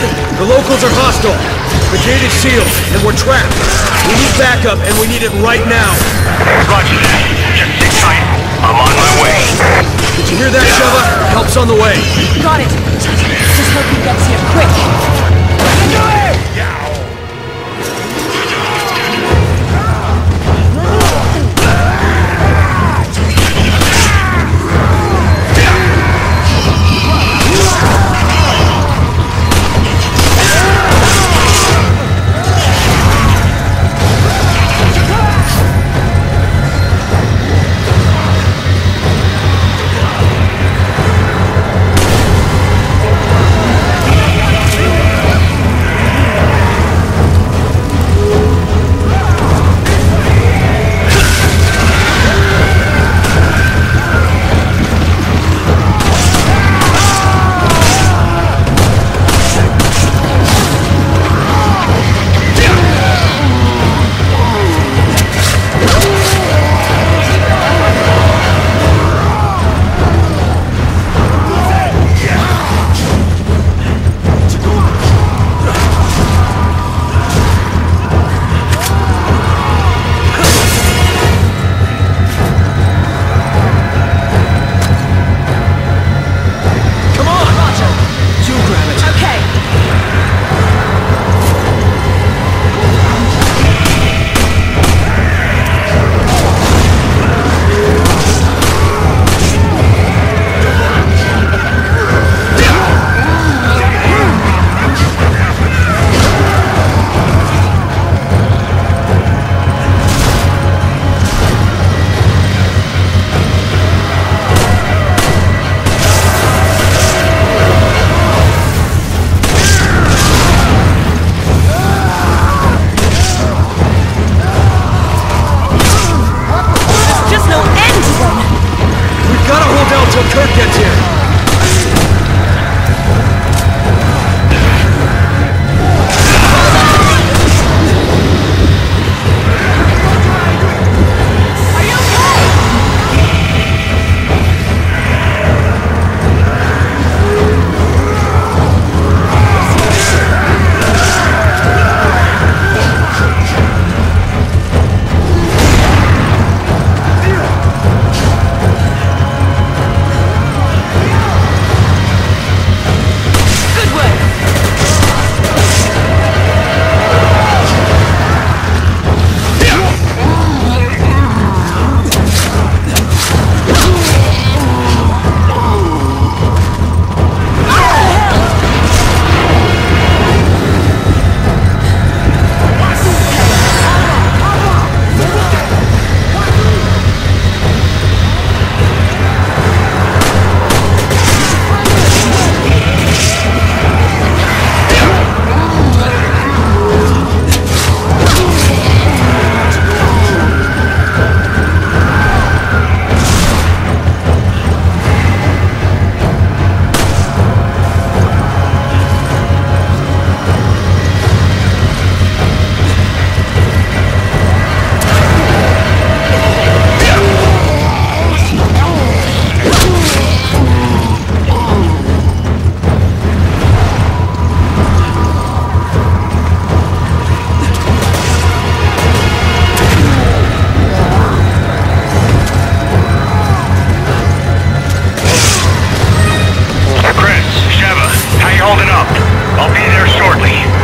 men! The locals are hostile. The gate is sealed, and we're trapped. We need backup, and we need it right now. Roger that. Just sit tight. I'm on my way. Did you hear that, Sheva? Help's on the way. Got it. Just hope he gets here quick. Do it! I'll be there shortly.